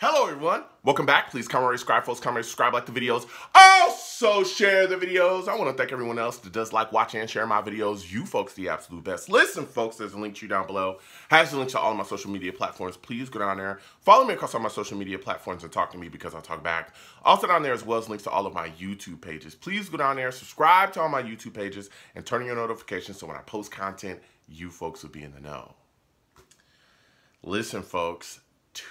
Hello everyone, welcome back. Please comment, subscribe, folks, comment, subscribe, like the videos. Also share the videos. I wanna thank everyone else that does like, watch, and share my videos. You folks the absolute best. Listen folks, there's a link to you down below. Has the link to all of my social media platforms. Please go down there, follow me across all my social media platforms and talk to me because I'll talk back. Also down there as well as links to all of my YouTube pages. Please go down there, subscribe to all my YouTube pages and turn on your notifications so when I post content, you folks will be in the know. Listen folks,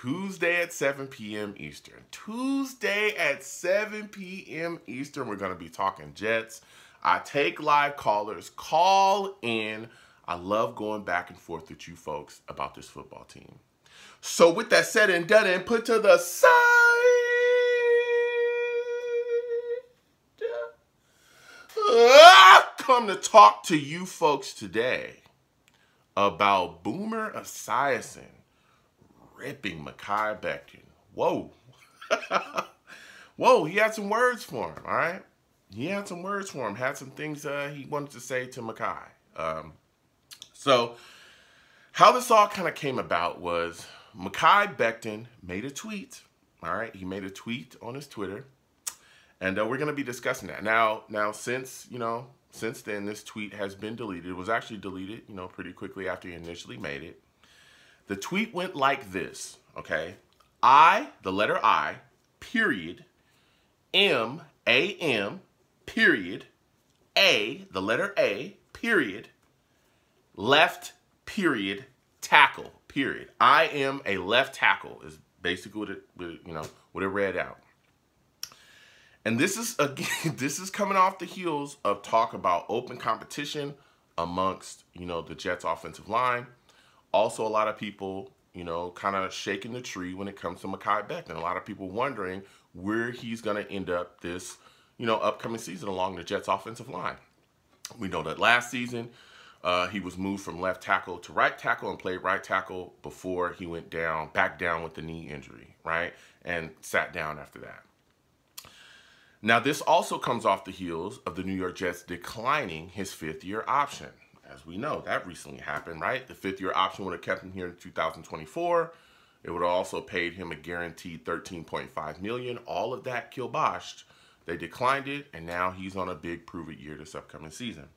Tuesday at 7 p.m. Eastern. Tuesday at 7 p.m. Eastern, we're going to be talking Jets. I take live callers. Call in. I love going back and forth with you folks about this football team. So with that said and done and put to the side, I've come to talk to you folks today about Boomer Esiason ripping Mekhi Becton. Whoa. Whoa, he had some words for him, all right? He had some words for him, had some things he wanted to say to Mekhi. So how this all kind of came about was Mekhi Becton made a tweet, all right? He made a tweet on his Twitter, and we're going to be discussing that. Now, since then, this tweet has been deleted. It was actually deleted, you know, pretty quickly after he initially made it. The tweet went like this, okay? I, the letter I, period, M, A-M, period, A, the letter A, period, left, period, tackle, period. I am a left tackle is basically what it, what it read out. And this is, again, this is coming off the heels of talk about open competition amongst, the Jets offensive line. Also, a lot of people, kind of shaking the tree when it comes to Mekhi Becton. A lot of people wondering where he's going to end up this, upcoming season along the Jets offensive line. We know that last season he was moved from left tackle to right tackle and played right tackle before he went down, back down with the knee injury, right? And sat down after that. Now, this also comes off the heels of the New York Jets declining his fifth-year option. As we know, that recently happened, right? The fifth-year option would have kept him here in 2024. It would have also paid him a guaranteed $13.5 million. All of that kielbashed. They declined it, and now he's on a big prove-it year this upcoming season.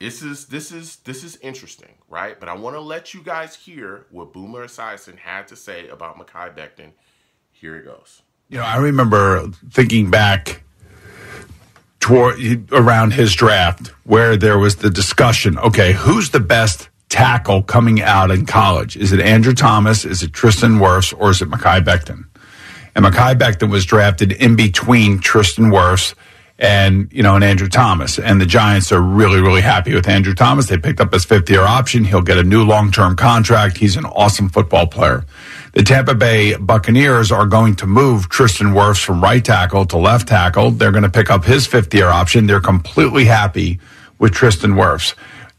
This is interesting, right? But I want to let you guys hear what Boomer Esiason had to say about Mekhi Becton. Here it goes. You know, I remember thinking back around his draft where there was the discussion, okay, who's the best tackle coming out in college? Is it Andrew Thomas? Is it Tristan Wirfs? Or is it Mekhi Becton? And Mekhi Becton was drafted in between Tristan Wirfs and, and Andrew Thomas. And the Giants are really, really happy with Andrew Thomas. They picked up his fifth-year option. He'll get a new long-term contract. He's an awesome football player. The Tampa Bay Buccaneers are going to move Tristan Wirfs from right tackle to left tackle. They're going to pick up his fifth-year option. They're completely happy with Tristan Wirfs.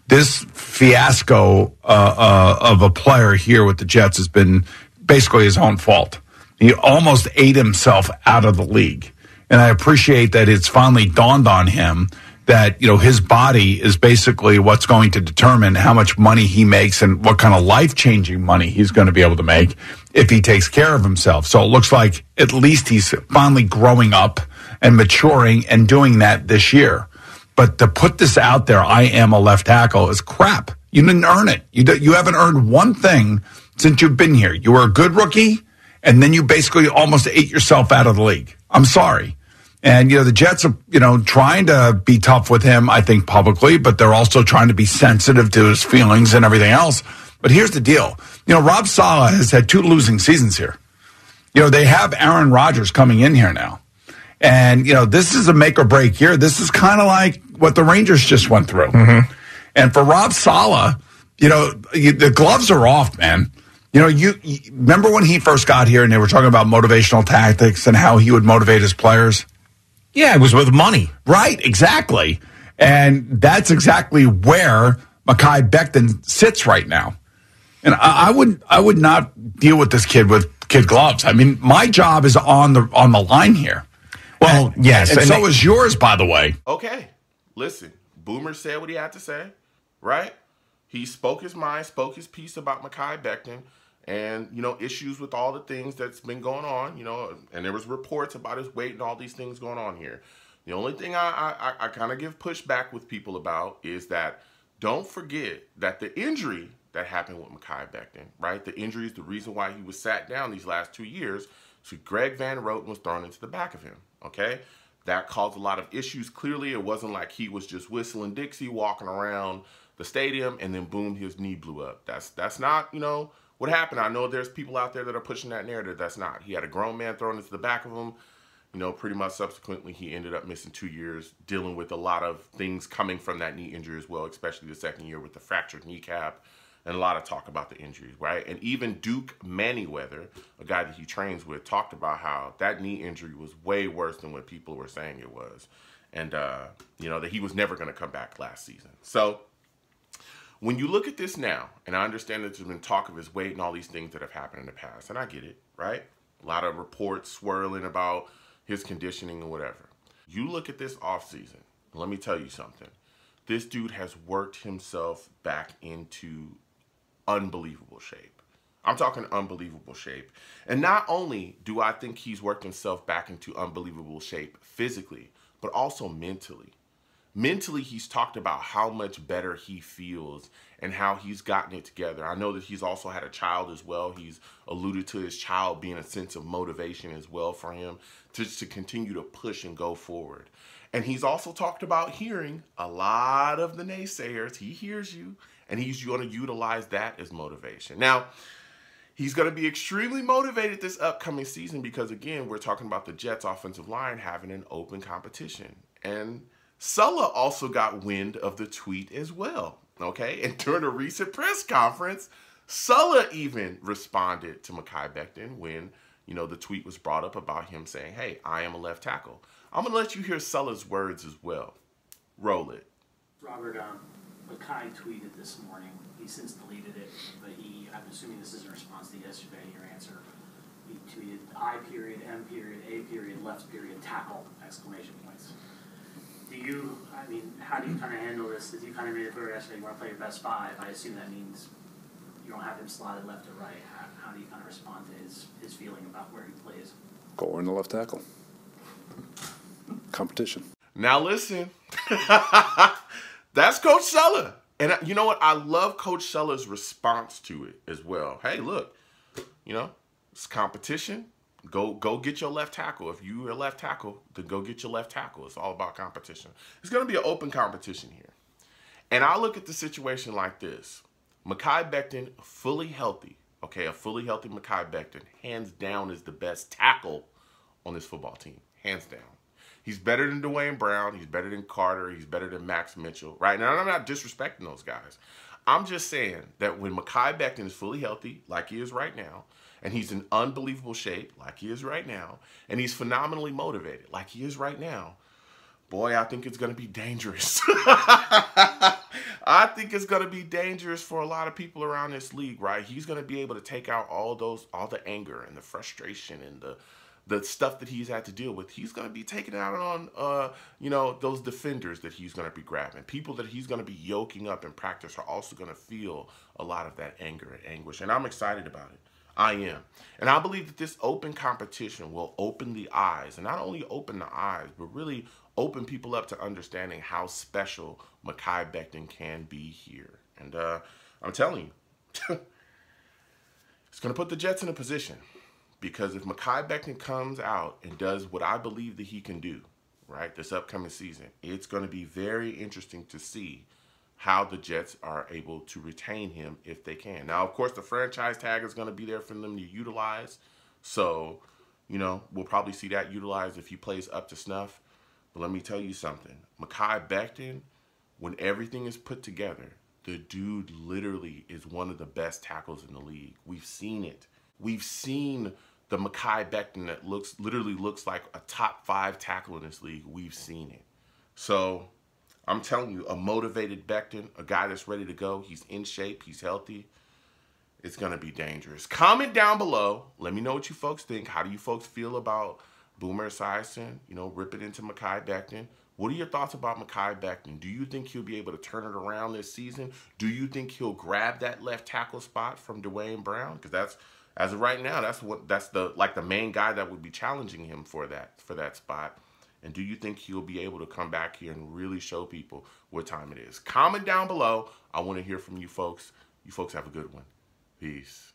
This fiasco of a player here with the Jets has been basically his own fault. He almost ate himself out of the league. And I appreciate that it's finally dawned on him that, his body is basically what's going to determine how much money he makes and what kind of life-changing money he's going to be able to make if he takes care of himself. So it looks like at least he's finally growing up and maturing and doing that this year. But to put this out there, I am a left tackle, is crap. You didn't earn it. You haven't earned one thing since you've been here. You were a good rookie, and then you basically almost ate yourself out of the league. I'm sorry. And, the Jets are, trying to be tough with him, I think, publicly, but they're also trying to be sensitive to his feelings and everything else. But here's the deal. Rob Saleh has had two losing seasons here. They have Aaron Rodgers coming in here now. And, this is a make or break year. This is kind of like what the Rangers just went through. Mm-hmm. And for Rob Saleh, the gloves are off, man. You remember when he first got here and they were talking about motivational tactics and how he would motivate his players? Yeah, it was with money. Right, exactly. And that's exactly where Mekhi Becton sits right now. And I would not deal with this kid with kid gloves. I mean, my job is on the line here. Well, and, yes. And so is yours, by the way. Okay. Listen, Boomer said what he had to say, right? He spoke his mind, spoke his piece about Mekhi Becton, and, you know, issues with all the things that's been going on, you know, and there was reports about his weight and all these things going on here. The only thing I kind of give pushback with people about is that don't forget that the injury that happened with Mekhi Becton, right? The injury is the reason why he was sat down these last 2 years. So Greg Van Roten was thrown into the back of him, okay? That caused a lot of issues. Clearly, it wasn't like he was just whistling Dixie, walking around the stadium, and then boom, his knee blew up. That's not, you know, what happened. I know there's people out there that are pushing that narrative. That's not. He had a grown man thrown into the back of him. You know, pretty much subsequently, he ended up missing 2 years, dealing with a lot of things coming from that knee injury as well, especially the second year with the fractured kneecap and a lot of talk about the injuries, right? And even Duke Mannyweather, a guy that he trains with, talked about how that knee injury was way worse than what people were saying it was. And, you know, that he was never going to come back last season. So when you look at this now, and I understand that there's been talk of his weight and all these things that have happened in the past, and I get it, right? A lot of reports swirling about his conditioning and whatever. You look at this offseason, let me tell you something. This dude has worked himself back into unbelievable shape. I'm talking unbelievable shape. And not only do I think he's worked himself back into unbelievable shape physically, but also mentally. Mentally, he's talked about how much better he feels and how he's gotten it together. I know that he's also had a child as well. He's alluded to his child being a sense of motivation as well for him to continue to push and go forward. And he's also talked about hearing a lot of the naysayers. He hears you, and he's going to utilize that as motivation. Now, he's going to be extremely motivated this upcoming season because, again, we're talking about the Jets' offensive line having an open competition. And Saleh also got wind of the tweet as well, okay? And during a recent press conference, Saleh even responded to Mekhi Becton when, you know, the tweet was brought up about him saying, hey, I am a left tackle. I'm going to let you hear Saleh's words as well. Roll it. Robert, Mekhi tweeted this morning. He's since deleted it, but he, I'm assuming this is in response to yesterday, your answer. He tweeted I period, M period, A period, left period, tackle, exclamation points. Do you, I mean, how do you kind of handle this? If you kind of made it clear yesterday you want to play your best five, I assume that means you don't have him slotted left or right. How do you kind of respond to his feeling about where he plays? Go in the left tackle. Competition. Now listen, that's Coach Saleh. And you know what? I love Coach Saleh's response to it as well. Hey, look, you know, it's competition. Go get your left tackle. If you're a left tackle, then go get your left tackle. It's all about competition. It's going to be an open competition here. And I look at the situation like this. Mekhi Becton, fully healthy. Okay, a fully healthy Mekhi Becton, hands down, is the best tackle on this football team. Hands down. He's better than Dwayne Brown. He's better than Carter. He's better than Max Mitchell, right? Now, I'm not disrespecting those guys. I'm just saying that when Mekhi Becton is fully healthy, like he is right now, and he's in unbelievable shape, like he is right now, and he's phenomenally motivated, like he is right now, boy, I think it's going to be dangerous. I think it's going to be dangerous for a lot of people around this league, right? He's going to be able to take out all the anger and the frustration and the stuff that he's had to deal with. He's going to be taking out on, you know, those defenders that he's going to be grabbing. People that he's going to be yoking up in practice are also going to feel a lot of that anger and anguish. And I'm excited about it. I am. And I believe that this open competition will open the eyes, and not only open the eyes, but really open people up to understanding how special Mekhi Becton can be here. And I'm telling you, it's going to put the Jets in a position. Because if Mekhi Becton comes out and does what I believe that he can do, right, this upcoming season, it's going to be very interesting to see how the Jets are able to retain him if they can. Now, of course, the franchise tag is going to be there for them to utilize. So, you know, we'll probably see that utilized if he plays up to snuff. But let me tell you something. Mekhi Becton, when everything is put together, the dude literally is one of the best tackles in the league. We've seen it. We've seen the Mekhi Becton that literally looks like a top five tackle in this league. We've seen it. So I'm telling you, a motivated Becton, a guy that's ready to go. He's in shape. He's healthy. It's going to be dangerous. Comment down below. Let me know what you folks think. How do you folks feel about Boomer Esiason, you know, ripping into Mekhi Becton? What are your thoughts about Mekhi Becton? Do you think he'll be able to turn it around this season? Do you think he'll grab that left tackle spot from Dwayne Brown? Because that's, as of right now, that's the main guy that would be challenging him for that spot. And do you think he'll be able to come back here and really show people what time it is? Comment down below. I want to hear from you folks. You folks have a good one. Peace.